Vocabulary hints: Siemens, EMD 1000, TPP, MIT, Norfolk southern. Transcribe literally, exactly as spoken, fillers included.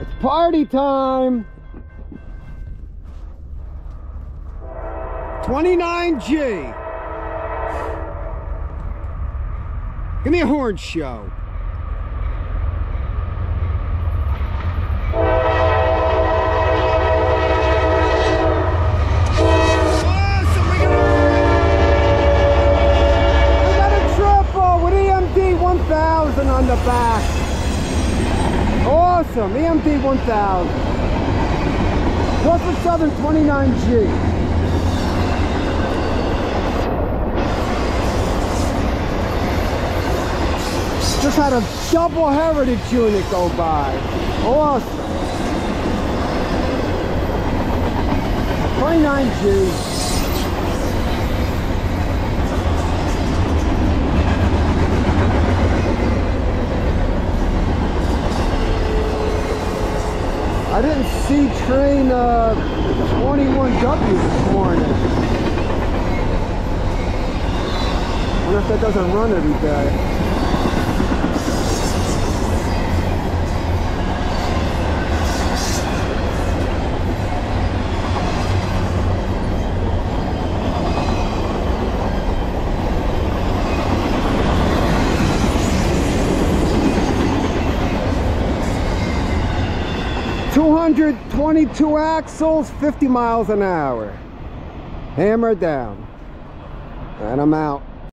It's party time. twenty-nine G. Give me a horn show. E M D one thousand on the back. Awesome. E M D one thousand. Norfolk Southern twenty-nine G. Just had a double heritage unit go by. Awesome. twenty-nine G. I didn't see train uh, twenty-one W this morning. I wonder if that doesn't run every day. two hundred twenty-two axles, fifty miles an hour. Hammer down. And I'm out.